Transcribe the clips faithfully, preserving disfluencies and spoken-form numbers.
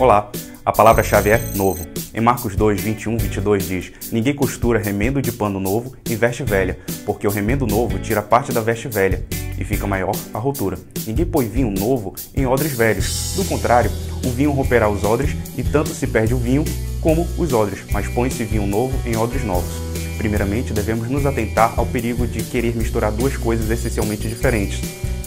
Olá, a palavra-chave é novo. Em Marcos dois, vinte e um, vinte e dois diz: ninguém costura remendo de pano novo em veste velha, porque o remendo novo tira parte da veste velha e fica maior a rotura. Ninguém põe vinho novo em odres velhos, do contrário, o vinho romperá os odres e tanto se perde o vinho como os odres, mas põe-se vinho novo em odres novos. Primeiramente, devemos nos atentar ao perigo de querer misturar duas coisas essencialmente diferentes.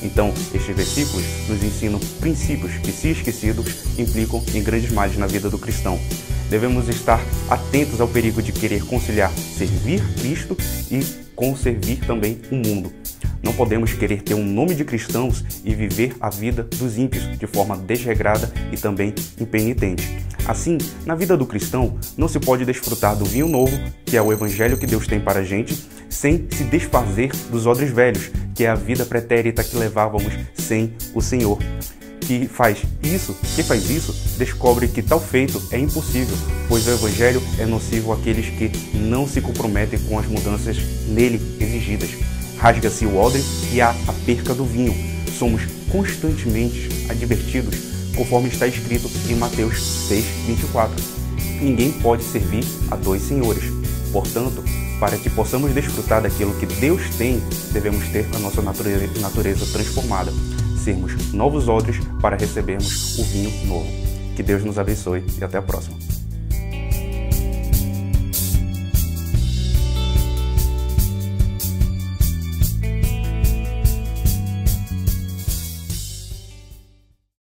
Então, estes versículos nos ensinam princípios que, se esquecidos, implicam em grandes males na vida do cristão. Devemos estar atentos ao perigo de querer conciliar servir Cristo e com servir também o mundo. Não podemos querer ter um nome de cristãos e viver a vida dos ímpios de forma desregrada e também impenitente. Assim, na vida do cristão, não se pode desfrutar do vinho novo, que é o evangelho que Deus tem para a gente, sem se desfazer dos odres velhos, que é a vida pretérita que levávamos sem o Senhor. Que faz isso, quem faz isso, descobre que tal feito é impossível, pois o evangelho é nocivo àqueles que não se comprometem com as mudanças nele exigidas. Rasga-se o odre e há a perca do vinho. Somos constantemente advertidos, conforme está escrito em Mateus seis, vinte e quatro. Ninguém pode servir a dois senhores. Portanto, para que possamos desfrutar daquilo que Deus tem, devemos ter a nossa natureza, natureza transformada, sermos novos odres para recebermos o vinho novo. Que Deus nos abençoe e até a próxima.